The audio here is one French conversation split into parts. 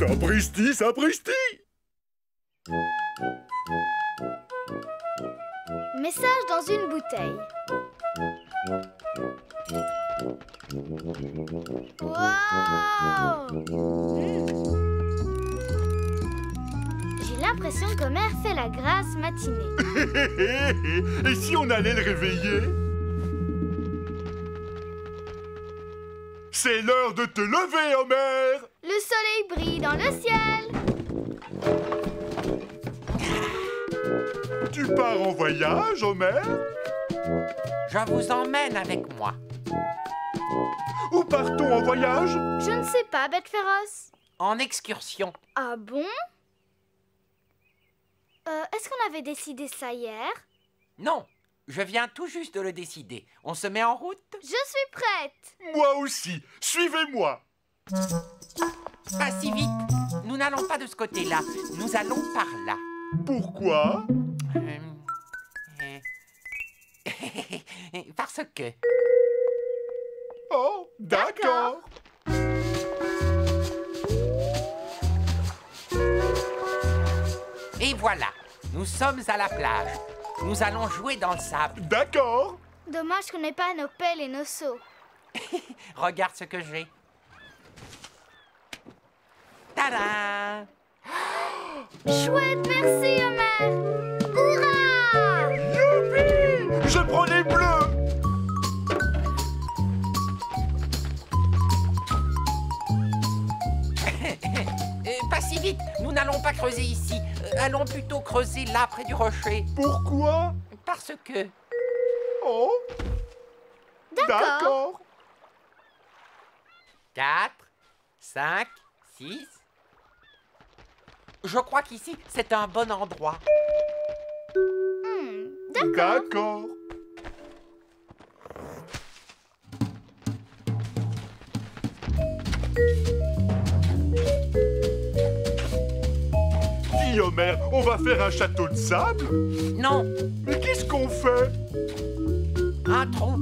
Sapristi, sapristi! Message dans une bouteille. Wow! J'ai l'impression qu'Homère fait la grasse matinée. Et si on allait le réveiller? C'est l'heure de te lever, Homère! Le soleil brille dans le ciel. Tu pars en voyage, Homère? Je vous emmène avec moi. Où partons en voyage? Je ne sais pas, Bête Féroce. En excursion. Ah bon? Est-ce qu'on avait décidé ça hier? Non, je viens tout juste de le décider. On se met en route? Je suis prête. Moi aussi, suivez-moi. Pas si vite. Nous n'allons pas de ce côté-là, nous allons par là. Pourquoi? Parce que... Oh, d'accord. Et voilà, nous sommes à la plage. Nous allons jouer dans le sable. D'accord. Dommage qu'on n'ait pas nos pelles et nos seaux. Regarde ce que j'ai. Tadam! Chouette, merci, Homère. Hurrah! Youpi! Je prends les bleus. Pas si vite, nous n'allons pas creuser ici. Allons plutôt creuser là, près du rocher. Pourquoi? Parce que... Oh! D'accord. 4, 5, 6... Je crois qu'ici, c'est un bon endroit. D'accord. Homère, on va faire un château de sable? Non. Mais qu'est-ce qu'on fait? Un tronc.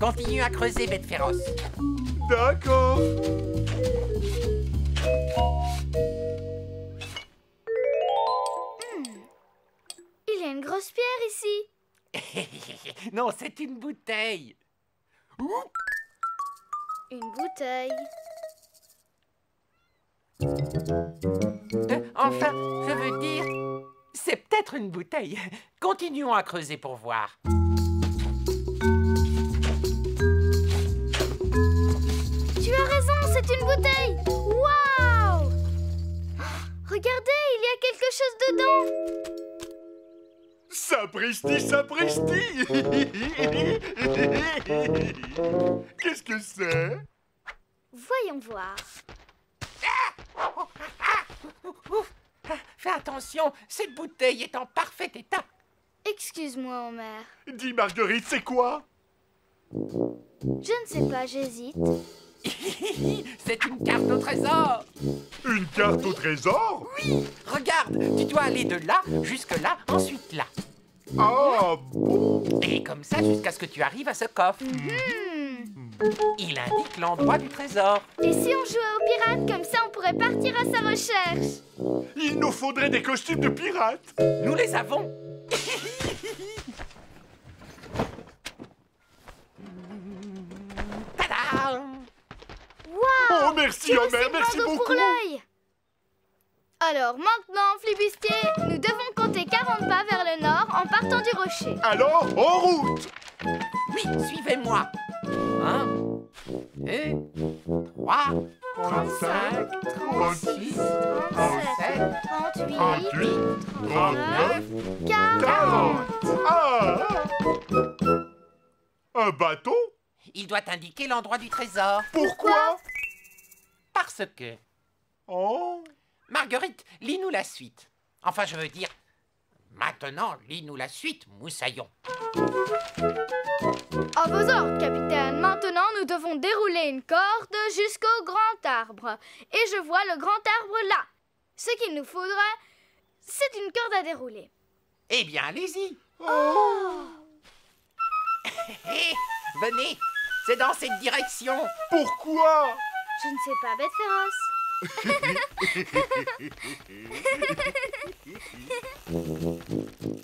Continue à creuser, Bête Féroce. D'accord. Il y a une grosse pierre ici. Non, c'est une bouteille. Ouh. Une bouteille. Enfin, je veux dire, c'est peut-être une bouteille. Continuons à creuser pour voir. Tu as raison, c'est une bouteille. Waouh! Regardez, il y a quelque chose dedans. Sapristi, sapristi! Qu'est-ce que c'est? Voyons voir. Fais attention, cette bouteille est en parfait état. Excuse-moi, Homère. Dis, Marguerite, c'est quoi? Je ne sais pas, j'hésite. C'est une carte au trésor. Une carte au trésor? Oui, regarde, tu dois aller de là, jusque là, ensuite là. Ah bon? Et comme ça, jusqu'à ce que tu arrives à ce coffre. Il indique l'endroit du trésor. Et si on jouait aux pirates, comme ça on pourrait partir à sa recherche. Il nous faudrait des costumes de pirates. Nous les avons. Tadam! Wow! Oh merci Homère, merci beaucoup pour l'œil. Alors maintenant, flibustier, nous devons compter 40 pas vers le nord en partant du rocher. Alors, en route. Oui, suivez-moi. 1, 2, 3, 35, 36, 37, 38, 39, 40. Ah! Un bâton? Il doit indiquer l'endroit du trésor. Pourquoi? Parce que... Oh! Marguerite, lis-nous la suite. Enfin, je veux dire... Maintenant, lis-nous la suite, moussaillon. À vos ordres, capitaine. Maintenant, nous devons dérouler une corde jusqu'au grand arbre. Et je vois le grand arbre là. Ce qu'il nous faudra, c'est une corde à dérouler. Eh bien, allez-y. Oh. Venez, c'est dans cette direction. Pourquoi? Je ne sais pas, Bête Féroce.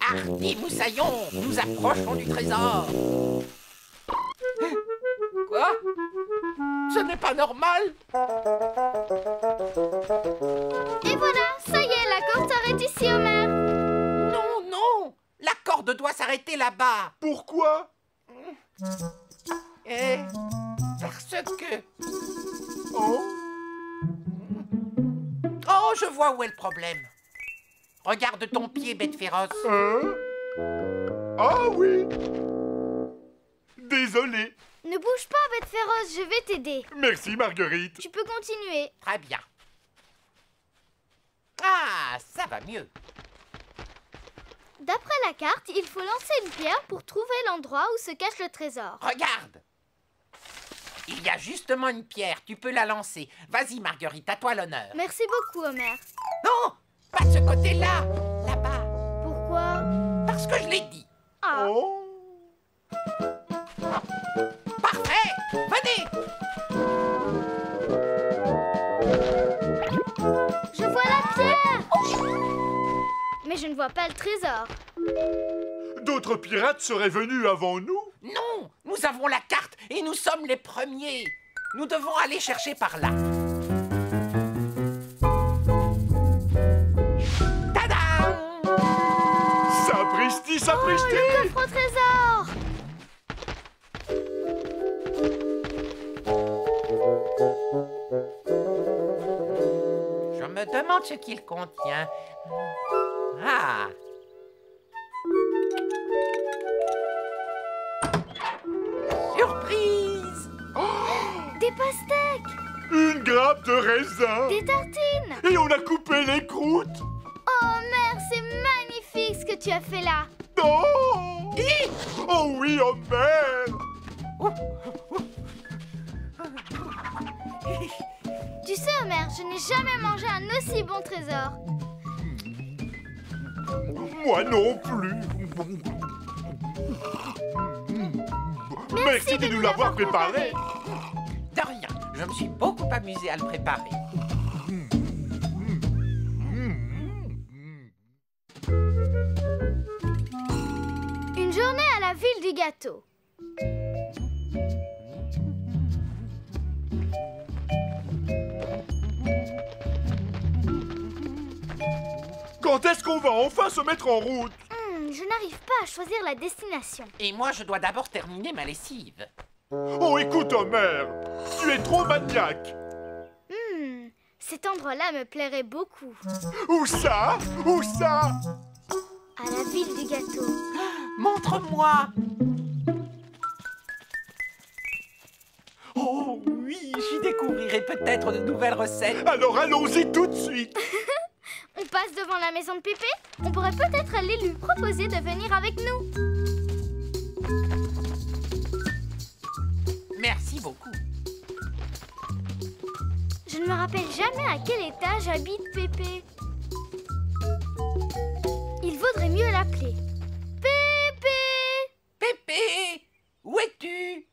Hardi Moussaillon, nous approchons du trésor. Quoi? Ce n'est pas normal. Et voilà, ça y est, la corde s'arrête ici, Homère. Non, non, la corde doit s'arrêter là-bas. Pourquoi? Parce que... Oh. Oh, je vois où est le problème. Regarde ton pied, bête féroce. Ah oui. Désolé. Ne bouge pas, bête féroce, je vais t'aider. Merci, Marguerite. Tu peux continuer. Très bien. Ah, ça va mieux. D'après la carte, il faut lancer une pierre pour trouver l'endroit où se cache le trésor. Regarde. Il y a justement une pierre, tu peux la lancer. Vas-y, Marguerite, à toi l'honneur. Merci beaucoup, Homère. Non, pas ce côté-là, là-bas. Pourquoi? Parce que je l'ai dit. Ah. Oh. Parfait, venez. Je vois la pierre. Oh. Mais je ne vois pas le trésor. D'autres pirates seraient venus avant nous? Non, nous avons la carte et nous sommes les premiers. Nous devons aller chercher par là. Tadam! Sapristi, sapristi! Oh, le coffre au trésor! Je me demande ce qu'il contient. Ah! Surprise! Oh! Des pastèques! Une grappe de raisin! Des tartines! Et on a coupé les croûtes! Oh, Homère, c'est magnifique ce que tu as fait là! Oh, oh oui, Homère! Oh, oh, oh. Tu sais, Homère, je n'ai jamais mangé un aussi bon trésor. Moi non plus. Merci de nous l'avoir préparé. De rien, je me suis beaucoup amusé à le préparer. Une journée à la ville du gâteau. Quand est-ce qu'on va enfin se mettre en route? Je n'arrive pas à choisir la destination. Et moi, je dois d'abord terminer ma lessive. Oh, écoute, Homère, tu es trop maniaque. Cet endroit-là me plairait beaucoup. Où ça? Où ça? À la ville du gâteau. Montre-moi. Oh oui, j'y découvrirai peut-être de nouvelles recettes. Alors allons-y tout de suite. On passe devant la maison de Pépé. On pourrait peut-être aller lui proposer de venir avec nous. Merci beaucoup. Je ne me rappelle jamais à quel étage habite Pépé. Il vaudrait mieux l'appeler. Pépé! Pépé! Où es-tu?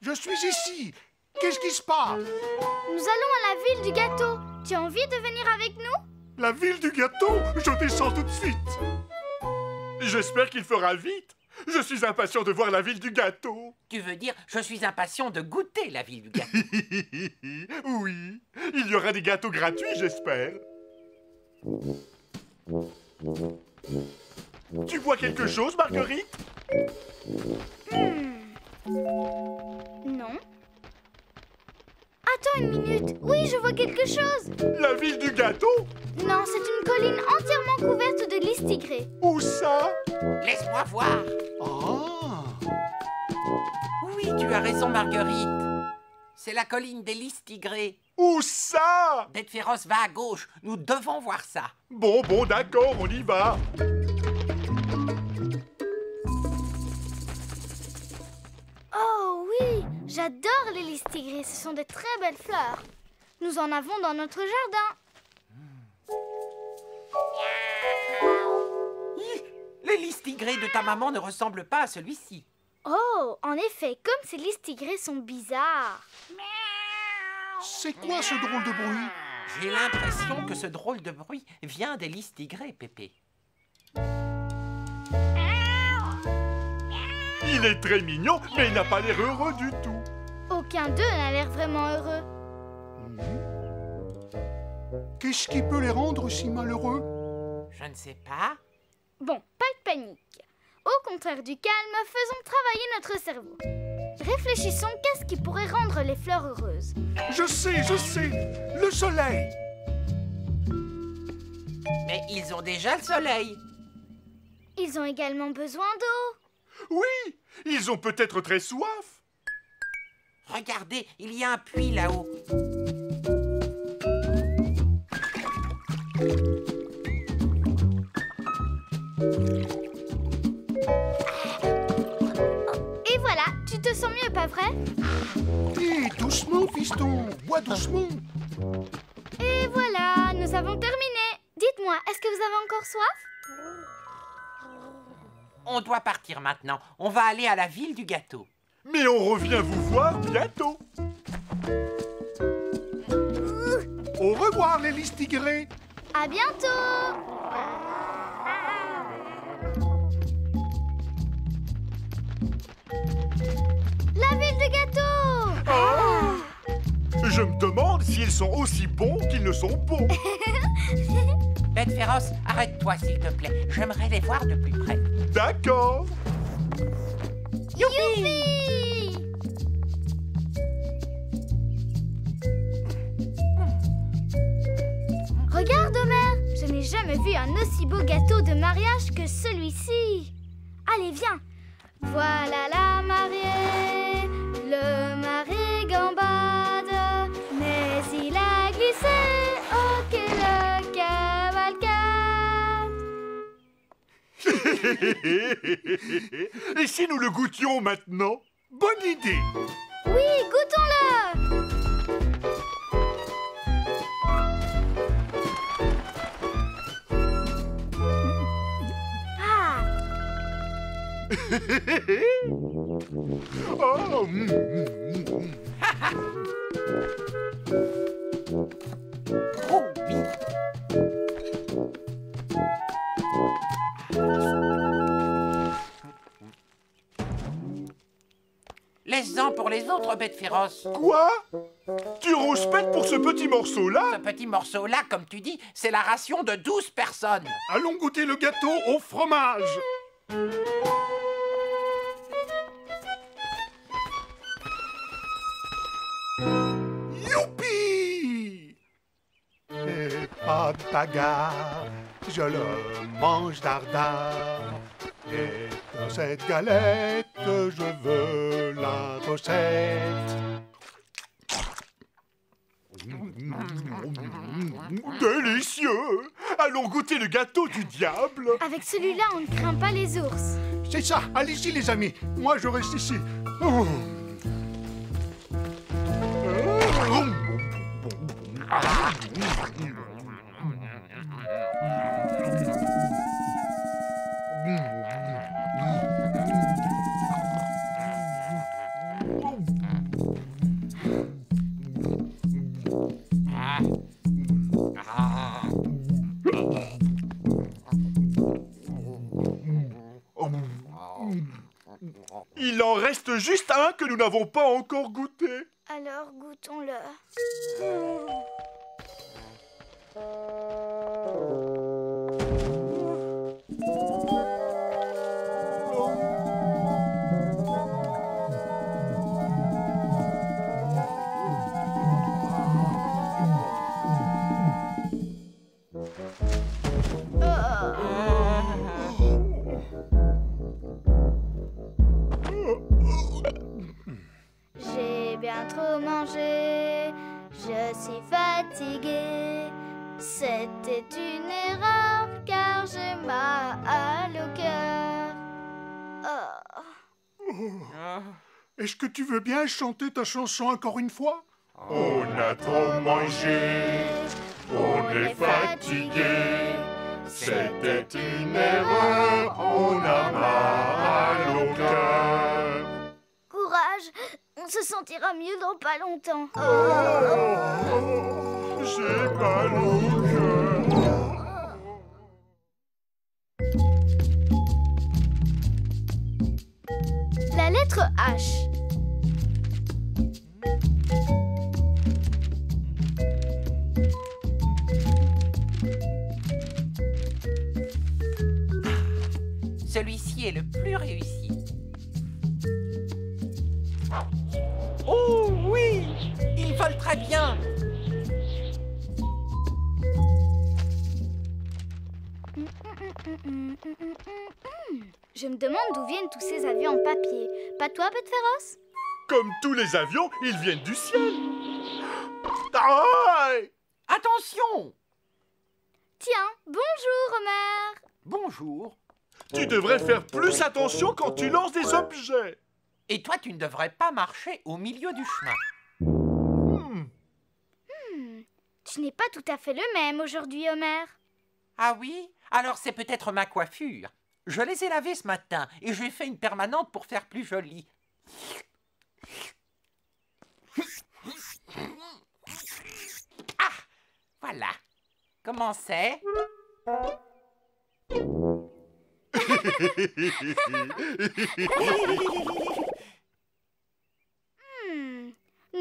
Je suis ici. Qu'est-ce qui se passe? Nous allons à la ville du gâteau. Tu as envie de venir avec nous? La ville du gâteau? Je descends tout de suite. J'espère qu'il fera vite. Je suis impatient de voir la ville du gâteau. Tu veux dire, je suis impatient de goûter la ville du gâteau? Oui, il y aura des gâteaux gratuits, j'espère. Tu vois quelque chose, Marguerite? Non. Attends une minute, oui, je vois quelque chose. La ville du gâteau? Non, c'est une colline entièrement couverte de lys tigrés. Où ça? Laisse-moi voir. Oh. Oui, tu as raison, Marguerite. C'est la colline des lys tigrés. Où ça? Bête féroce, va à gauche, nous devons voir ça. Bon, bon, d'accord, on y va. Oh oui, j'adore les lys tigrées, ce sont de très belles fleurs. Nous en avons dans notre jardin. Les lys tigrées de ta maman ne ressemblent pas à celui-ci. Oh, en effet, comme ces lys tigrées sont bizarres. C'est quoi ce drôle de bruit? J'ai l'impression que ce drôle de bruit vient des lys tigrés, Pépé. Il est très mignon, mais il n'a pas l'air heureux du tout. Aucun d'eux n'a l'air vraiment heureux. Qu'est-ce qui peut les rendre si malheureux? Je ne sais pas. Bon, pas de panique. Au contraire du calme, faisons travailler notre cerveau. Réfléchissons qu'est-ce qui pourrait rendre les fleurs heureuses. Je sais, le soleil. Mais ils ont déjà le soleil. Ils ont également besoin d'eau. Oui, ils ont peut-être très soif. Regardez, il y a un puits là-haut. Et voilà, tu te sens mieux, pas vrai? Hé, doucement, fiston, bois doucement. Et voilà, nous avons terminé. Dites-moi, est-ce que vous avez encore soif? On doit partir maintenant, on va aller à la ville du gâteau. Mais on revient vous voir bientôt. Au revoir, les lys tigrés. À bientôt. La ville du gâteau. Je me demande s'ils sont aussi bons qu'ils ne sont beaux. Bête Féroce, arrête-toi s'il te plaît. J'aimerais les voir de plus près. D'accord. Youpi! Regarde, Homère, je n'ai jamais vu un aussi beau gâteau de mariage que celui-ci. Allez, viens. Voilà la mariée, le mari gambade, mais il a glissé, ok le cavalcade. Et si nous le goûtions maintenant? Bonne idée. Oui, goûtons-le. Laisse-en pour les autres, Bête Féroce. Quoi? Tu rouspètes pour ce petit morceau-là? Ce petit morceau-là, comme tu dis, c'est la ration de 12 personnes. Allons goûter le gâteau au fromage. Bagarre, je le mange dardard. Et dans cette galette, je veux la recette. Délicieux! Allons goûter le gâteau du diable. Avec celui-là, on ne craint pas les ours. C'est ça, allez-y les amis, moi je reste ici. Oh. Il en reste juste un que nous n'avons pas encore goûté. Alors goûtons-le. Je suis fatiguée, c'était une erreur car j'ai mal au cœur. Est-ce que tu veux bien chanter ta chanson encore une fois? On a trop mangé, on est fatigué, c'était une erreur, on a mal au cœur. Courage, On se sentira mieux dans pas longtemps. Oh, j'ai mal au cœur. La lettre H. Celui-ci est le plus réussi. Oh oui, il vole très bien. Je me demande d'où viennent tous ces avions en papier. Pas toi, Bête Féroce? Comme tous les avions, ils viennent du ciel. Aïe! Attention! Tiens, bonjour, Homère. Bonjour. Tu devrais faire plus attention quand tu lances des objets. Et toi, tu ne devrais pas marcher au milieu du chemin. Tu n'es pas tout à fait le même aujourd'hui, Homère. Ah oui? Alors c'est peut-être ma coiffure. Je les ai lavées ce matin et j'ai fait une permanente pour faire plus jolie. Ah! Voilà. Comment c'est?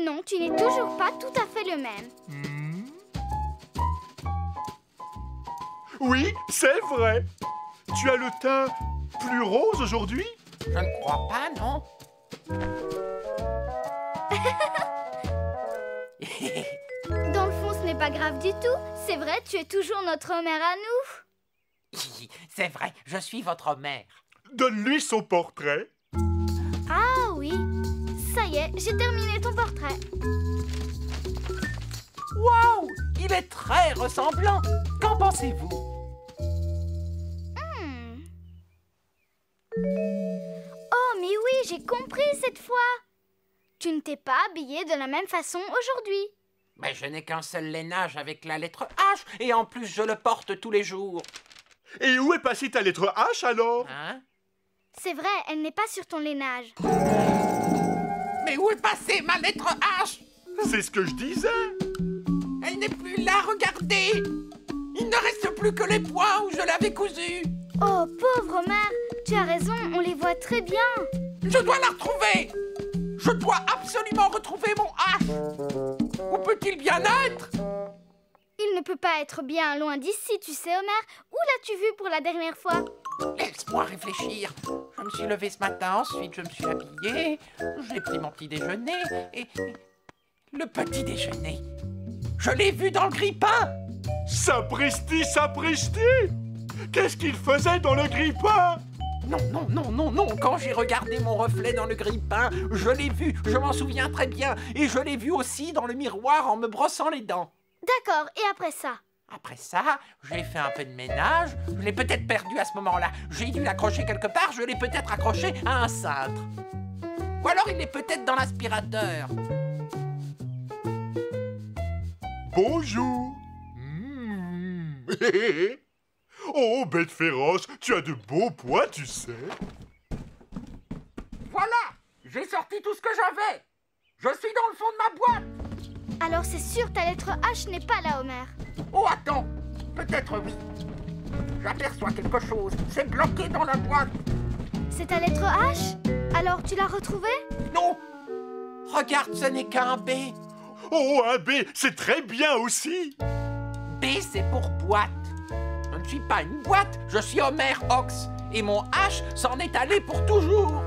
Non, tu n'es toujours pas tout à fait le même. Oui, c'est vrai. Tu as le teint plus rose aujourd'hui? Je ne crois pas, non. Dans le fond, ce n'est pas grave du tout. C'est vrai, tu es toujours notre Homère à nous. C'est vrai, je suis votre mère. Donne-lui son portrait. Ah oui, ça y est, j'ai terminé ton portrait. Waouh, il est très ressemblant. Qu'en pensez-vous? Oh, mais oui, j'ai compris cette fois. Tu ne t'es pas habillée de la même façon aujourd'hui. Mais je n'ai qu'un seul lainage avec la lettre H et en plus je le porte tous les jours. Et où est passée ta lettre H alors? C'est vrai, elle n'est pas sur ton lainage. Mais où est passée ma lettre H? C'est ce que je disais. Elle n'est plus là, regardez. Il ne reste plus que les points où je l'avais cousue. Oh, pauvre Homère, tu as raison, on les voit très bien. Je dois la retrouver. Je dois absolument retrouver mon H. Où peut-il bien être? Il ne peut pas être bien loin d'ici, tu sais, Homère. Où l'as-tu vu pour la dernière fois? Laisse-moi réfléchir. Je me suis levée ce matin, ensuite je me suis habillée. J'ai pris mon petit déjeuner et... Le petit déjeuner. Je l'ai vu dans le grille-pain. Sapristi, sapristi! Qu'est-ce qu'il faisait dans le grille-pain? Non. Quand j'ai regardé mon reflet dans le grille-pain, je l'ai vu, je m'en souviens très bien. Et je l'ai vu aussi dans le miroir en me brossant les dents. D'accord, et après ça? Après ça, j'ai fait un peu de ménage. Je l'ai peut-être perdu à ce moment-là. J'ai dû l'accrocher quelque part, je l'ai peut-être accroché à un cintre. Ou alors il est peut-être dans l'aspirateur. Bonjour. Oh, Bête Féroce, tu as de beaux pois, tu sais. Voilà, j'ai sorti tout ce que j'avais. Je suis dans le fond de ma boîte. Alors c'est sûr, ta lettre H n'est pas là, Homère. Oh, attends. Peut-être oui. J'aperçois quelque chose. C'est bloqué dans la boîte. C'est ta lettre H? Alors tu l'as retrouvée? Non. Regarde, ce n'est qu'un B. Oh, un B, c'est très bien aussi. B, c'est pour boîte. Je ne suis pas une boîte, je suis Homère Ox. Et mon H s'en est allé pour toujours.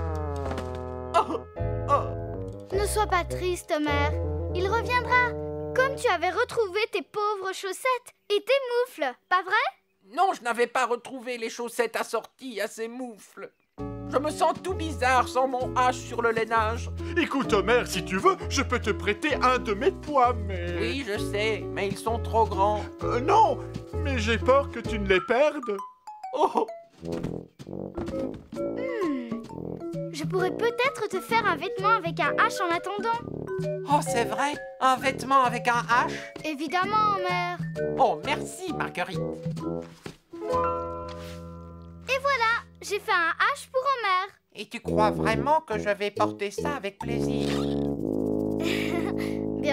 Ne sois pas triste, Homère. Il reviendra, comme tu avais retrouvé tes pauvres chaussettes et tes moufles, pas vrai? Non, je n'avais pas retrouvé les chaussettes assorties à ces moufles. Je me sens tout bizarre sans mon H sur le lainage. Écoute, Homère, si tu veux, je peux te prêter un de mes pois, mais... Oui, je sais, mais ils sont trop grands. Non, mais j'ai peur que tu ne les perdes. Je pourrais peut-être te faire un vêtement avec un H en attendant. Oh, c'est vrai, un vêtement avec un H? Évidemment, Homère. Oh, merci, Marguerite. Et voilà, j'ai fait un H pour Homère. Et tu crois vraiment que je vais porter ça avec plaisir?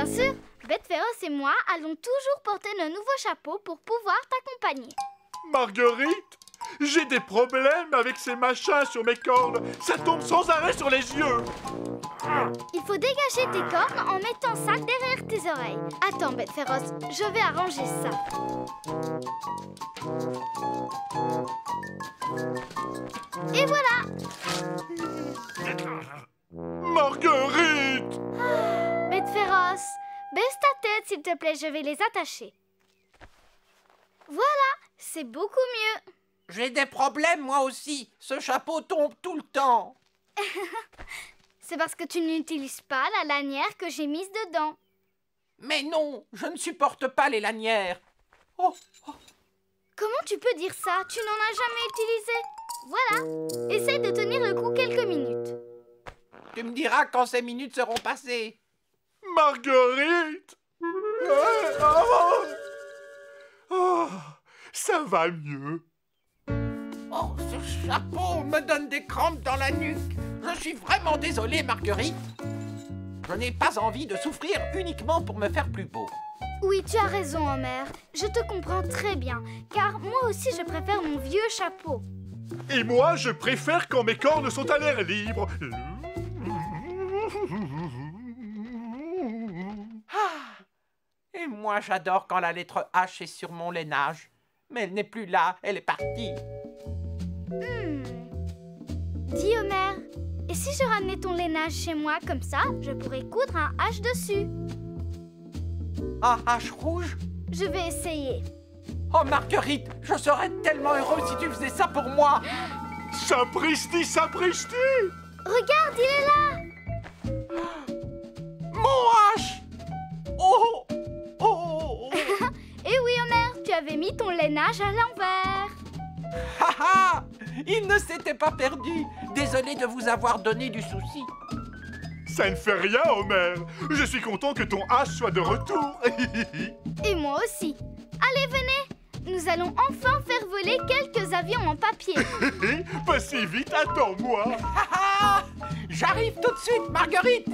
Bien sûr, Bête Féroce et moi allons toujours porter nos nouveaux chapeaux pour pouvoir t'accompagner. Marguerite, j'ai des problèmes avec ces machins sur mes cornes. Ça tombe sans arrêt sur les yeux. Il faut dégager tes cornes en mettant ça derrière tes oreilles. Attends, Bête Féroce, je vais arranger ça. Et voilà. Marguerite! Bête Féroce, baisse ta tête, s'il te plaît, je vais les attacher. Voilà, c'est beaucoup mieux. J'ai des problèmes, moi aussi. Ce chapeau tombe tout le temps. C'est parce que tu n'utilises pas la lanière que j'ai mise dedans. Mais non, je ne supporte pas les lanières. Oh, oh. Comment tu peux dire ça? Tu n'en as jamais utilisé. Voilà, essaye de tenir le coup quelques minutes. Tu me diras quand ces minutes seront passées. Marguerite! Oh, oh, ça va mieux. Oh, ce chapeau me donne des crampes dans la nuque. Je suis vraiment désolée, Marguerite. Je n'ai pas envie de souffrir uniquement pour me faire plus beau. Oui, tu as raison, Homère. Je te comprends très bien, car moi aussi je préfère mon vieux chapeau. Et moi, je préfère quand mes cornes sont à l'air libre. Et moi, j'adore quand la lettre H est sur mon lainage. Mais elle n'est plus là, elle est partie. Dis, Homère, et si je ramenais ton lainage chez moi comme ça, je pourrais coudre un H dessus. Un H rouge? Je vais essayer. Oh, Marguerite, je serais tellement heureux si tu faisais ça pour moi. Sapristi, sapristi! Regarde, il est là! Mon H! Oh! Oh! Eh oui, Homère, tu avais mis ton lainage à l'envers. Ha ha! Il ne s'était pas perdu. Désolé de vous avoir donné du souci. Ça ne fait rien, Homère. Je suis content que ton H soit de retour. Et moi aussi. Allez, venez. Nous allons enfin faire voler quelques avions en papier. Pas si vite, attends-moi. J'arrive tout de suite, Marguerite.